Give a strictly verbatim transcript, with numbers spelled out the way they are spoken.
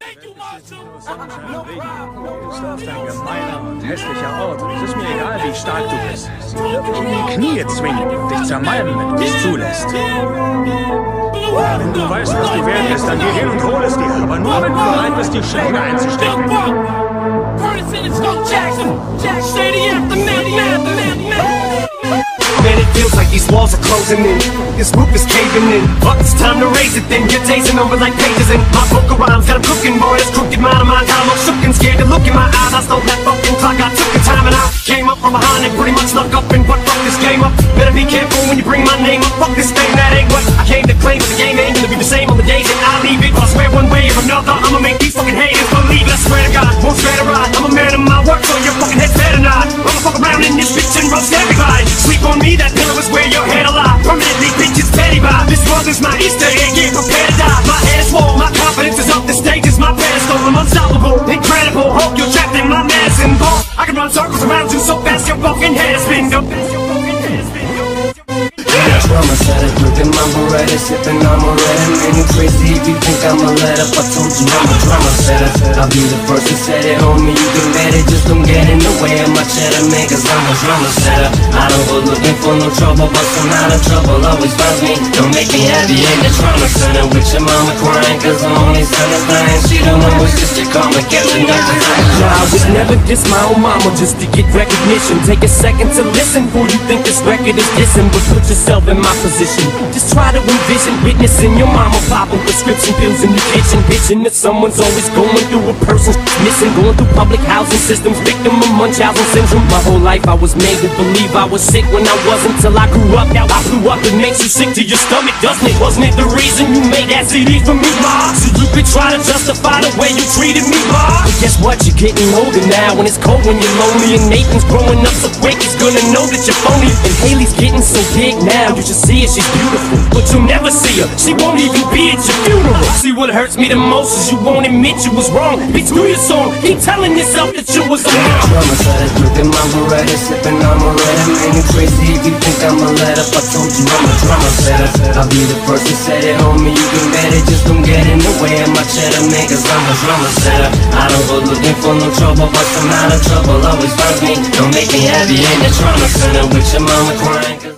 Thank you, Marshal! No problem, no problem. Ein gemeiner und hässlicher Ort. Es ist mir egal, wie stark du bist. Sie wird dich in die Knie zwingen, dich zermalmen, wenn du es zulässt. Wenn du weißt, was du wert bist, dann geh hin und hol es dir. Aber nur, wenn du bereit bist, die Schläge einzustecken. Man, it feels like these walls are closing in. This roof is caving in. Fuck, it's time to raise it then. You're tasting over like pages in. My poker rhymes got 'em cooking. Boy, that's crooked, mind of my time. I'm shook and scared to look in my eyes. I stole that fucking clock, I took the time and I came up from behind and pretty much snuck up and what fucked this game up. Better be careful when you bring my name up. Fuck this thing, that ain't what I came to claim. But the game ain't gonna be the same on the days that I leave it. I swear one way or another, I'ma make these fucking haters believe it. I swear to God, won't swear to ride. I'm a man of my work, so your fucking head's better not. I'ma fuck around in this bitch and roast everybody. Sleep on me, that pillow is where your head alive. Permanently, bitches petty vibe. This world is my Easter egg, get prepared to die. My head is warm, my confidence is up. The stage is my pedestal. I'm unstoppable, incredible. Hulk, you're trapped in my medicine ball. I can run circles around you so fast your fucking head is spinning. Traumatic, looking my Beretta, sipping on Moretta. Man, you crazy if you think I'm a let up. I told you I'm a drama setter. I'll be the first to set it on me. You can bet it, just don't get in the way of my cheddar, man, 'cause I'm a drama setter. I don't go looking for no trouble, but some out of trouble always finds me. Don't make me happy in the trauma center with your mama crying 'cause her only son is dying. She don't know it's just a complication. I would never diss my own mama just to get recognition. Take a second to listen, fool, you think this record is dissing, but put yourself in my position. Just try to envision witnessing your mama popping prescription pills in the kitchen, bitching that someone's always going through a person's missing, going through public housing systems, victim of Munchausen syndrome. My whole life I was made to believe I was sick when I wasn't, till I grew up. Now I blew up, it makes you sick to your stomach, doesn't it? Wasn't it the reason you made that C D for me, ma? So you could try to justify the way you treated me, ma? But guess what, you're getting older now, and it's cold when you're lonely, and Nathan's growing up so quick he's gonna know that you're phony, and Haley's getting so big now, you just see her, she's beautiful, but you'll never see her. She won't even be at your funeral. See, what hurts me the most is you won't admit you was wrong. Bitch, do your song. Keep telling yourself that you was wrong. Drama setters, looking my Beretta, sipping on Moretta. Man, you crazy if you think I'm a let up. I told you I'm a drama setter. I'll be the first to set it on me. You can bet it, just don't get in the way of my cheddar, man, 'cause I'm a drama setter. I don't go looking for no trouble, but some out of trouble always finds me. Don't make me happy in the drama center with your mama crying.